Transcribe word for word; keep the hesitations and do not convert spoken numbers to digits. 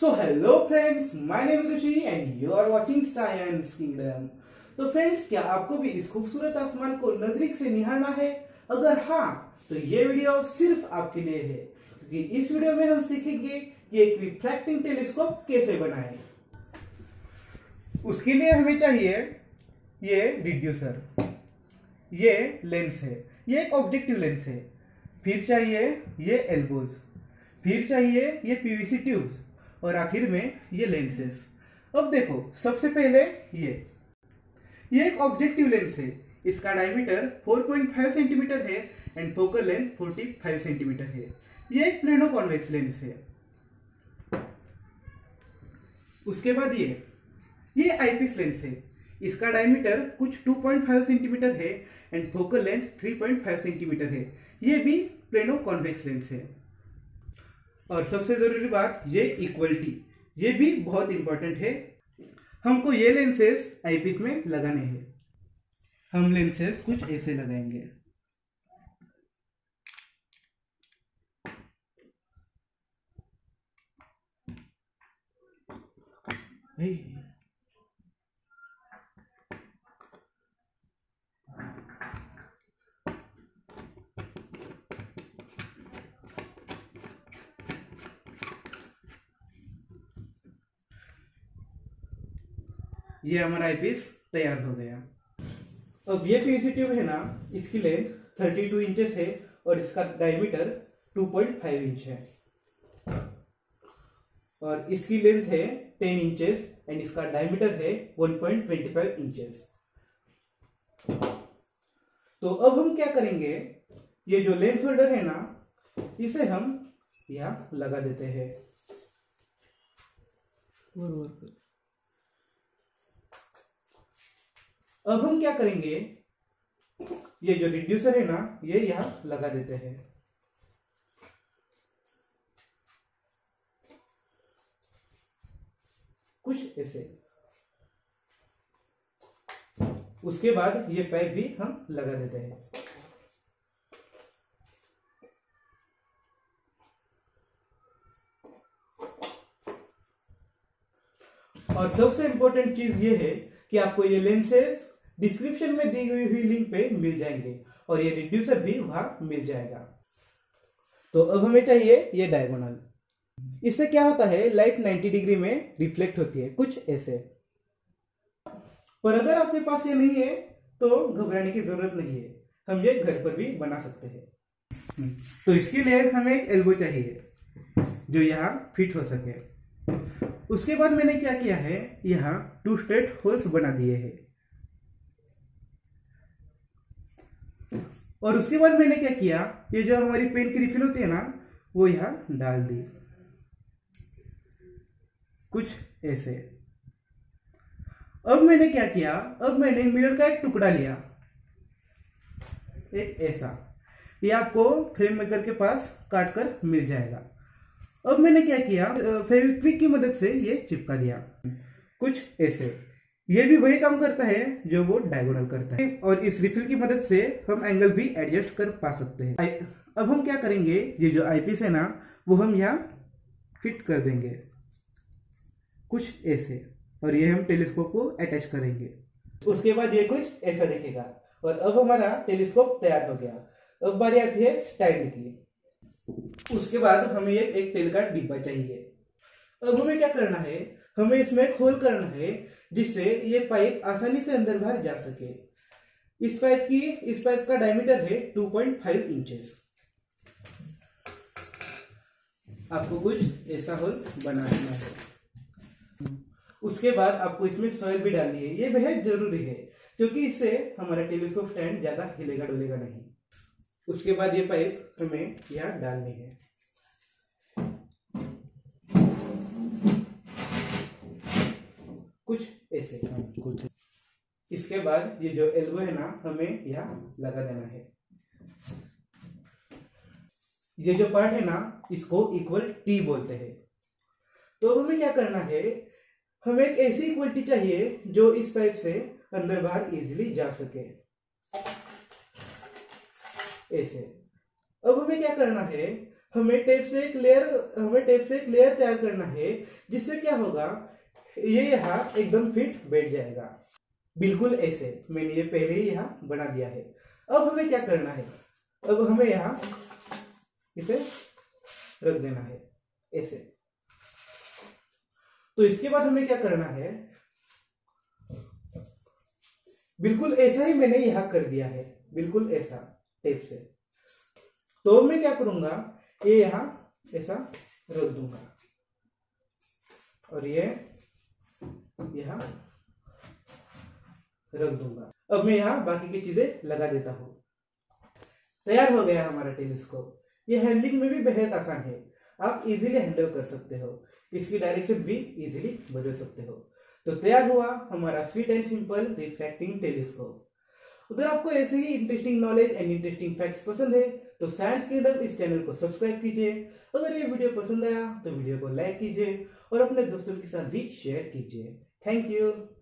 So hello friends, my name is Rishi and you are watching Science Kingdom. तो friends, क्या आपको भी इस खूबसूरत आसमान को नजदीक से निहारना है? अगर हाँ, तो ये वीडियो सिर्फ आपके लिए है, क्योंकि इस वीडियो में हम सीखेंगे कि एक रिफ्रैक्टिंग टेलीस्कोप कैसे बनाएं। उसके लिए हमें चाहिए ये रिड्यूसर, ये लेंस है, ये एक ऑब्जेक्टिव लेंस है, फिर चाहिए ये एल्बोज, फिर चाहिए ये पीवीसी ट्यूब्स और आखिर में ये लेंसेस। अब देखो, सबसे पहले ये ये एक ऑब्जेक्टिव लेंस है, इसका डायमीटर चार पॉइंट पाँच सेंटीमीटर है एंड फोकल लेंथ पैंतालीस सेंटीमीटर है। ये एक प्लेनो कॉन्वेक्स लेंस है। उसके बाद ये ये आईपीस लेंस है, इसका डायमीटर कुछ दो पॉइंट पाँच सेंटीमीटर है एंड फोकल लेंथ तीन पॉइंट पाँच सेंटीमीटर है। ये भी प्लेनो कॉन्वेक्स लेंस है। और सबसे ज़रूरी बात, ये इक्वलिटी, ये भी बहुत इम्पॉर्टेंट है। हमको ये लेंसेस आईपीस में लगाने हैं। हम लेंसेस कुछ ऐसे लगाएंगे। ये हमारा आईपीस तैयार हो गया। अब ये पीवीसी ट्यूब है ना, इसकी लेंथ बत्तीस इंचेस है और इसका डायमीटर दो पॉइंट पाँच इंच है और इसकी लेंथ है दस इंचेस एंड इसका डायमीटर है एक पॉइंट दो पाँच इंचेस। तो अब हम क्या करेंगे, ये जो लेंस होल्डर है ना, इसे हम यहाँ लगा देते हैं। अब हम क्या करेंगे, ये जो रिड्यूसर है ना, ये यहां लगा देते हैं। कुछ ऐसे। उसके बाद ये पाइप भी हम लगा देते हैं। और सबसे इंपॉर्टेंट चीज ये है कि आपको ये लेंसेस डिस्क्रिप्शन में दी गई हुई लिंक पे मिल जाएंगे और ये रिड्यूसर भी वहां मिल जाएगा। तो अब हमें चाहिए ये डायगोनल। इससे क्या होता है, लाइट नब्बे डिग्री में रिफ्लेक्ट होती है, कुछ ऐसे। पर अगर आपके पास ये नहीं है तो घबराने की जरूरत नहीं है, हम ये घर पर भी बना सकते हैं। तो इसके लिए हमें एक एल्बो चाहिए जो यहाँ फिट हो सके। उसके बाद मैंने क्या किया है, यहाँ टू स्ट्रेट होल्स बना दिए हैं। और उसके बाद मैंने क्या किया, ये जो हमारी पेन की रिफिल होती है ना, वो यहाँ डाल दी, कुछ ऐसे। अब मैंने क्या किया, अब मैंने मिरर का एक टुकड़ा लिया, एक ऐसा। ये आपको फ्रेम मेकर के पास काट कर मिल जाएगा। अब मैंने क्या किया, फेविक्विक की मदद से ये चिपका दिया, कुछ ऐसे। ये भी वही काम करता है जो वो डायगोनल करता है और इस रिफिल की मदद से हम एंगल भी एडजस्ट कर पा सकते हैं। अब हम क्या करेंगे, ये जो आईपीस है ना, वो हम यहाँ फिट कर देंगे, कुछ ऐसे। और ये हम टेलीस्कोप को अटैच करेंगे। उसके बाद ये कुछ ऐसा दिखेगा। और अब हमारा टेलीस्कोप तैयार हो गया। अब बारी आती है स्टैंड की। उसके बाद हमें ये एक तेल का डिब्बा चाहिए। अब हमें क्या करना है, हमें इसमें एक होल करना है जिससे ये पाइप आसानी से अंदर बाहर जा सके। इस पाइप की इस पाइप का डायमीटर है दो पॉइंट पाँच इंचेस। आपको कुछ ऐसा होल बना देना है। उसके बाद आपको इसमें सॉइल भी डालनी है। ये बेहद जरूरी है क्योंकि इससे हमारा टेलीस्कोप स्टैंड ज्यादा हिलेगा डुलेगा नहीं। उसके बाद ये पाइप हमें यहाँ डालनी है। कुछ ऐसे कुछ। इसके बाद ये जो एल्बो है ना, हमें यहाँ लगा देना है। ये जो पार्ट है ना, इसको इक्वल टी बोलते हैं। तो हमें क्या करना है, हमें एक ऐसी इक्वलिटी चाहिए जो इस पाइप से अंदर बाहर इजिली जा सके, ऐसे। अब हमें क्या करना है, हमें टेप से एक लेयर हमें टेप से एक लेयर तैयार करना है, जिससे क्या होगा, ये यहाँ एकदम फिट बैठ जाएगा। बिल्कुल ऐसे मैंने ये पहले ही यहाँ बना दिया है। अब हमें क्या करना है, अब हमें यहाँ इसे रख देना है ऐसे। तो इसके बाद हमें क्या करना है, बिल्कुल ऐसा ही मैंने यहाँ कर दिया है, बिल्कुल ऐसा टेप से। तो मैं क्या करूंगा, ये यहाँ ऐसा रख दूंगा और ये यहाँ रख दूंगा। अब मैं यहाँ बाकी की चीजें लगा देता हूं। तैयार हो गया हमारा टेलीस्कोप। ये हैंडलिंग में भी बेहद आसान है, आप इजीली हैंडल कर सकते हो, इसकी डायरेक्शन भी इजीली बदल सकते हो। तो तैयार हुआ हमारा sweet and simple refracting telescope. अगर आपको ऐसे ही interesting knowledge and interesting facts पसंद है तो साइंस किंगडम इस चैनल को सब्सक्राइब कीजिए। अगर ये वीडियो पसंद आया तो वीडियो को लाइक कीजिए और अपने दोस्तों के साथ भी शेयर कीजिए। Thank you.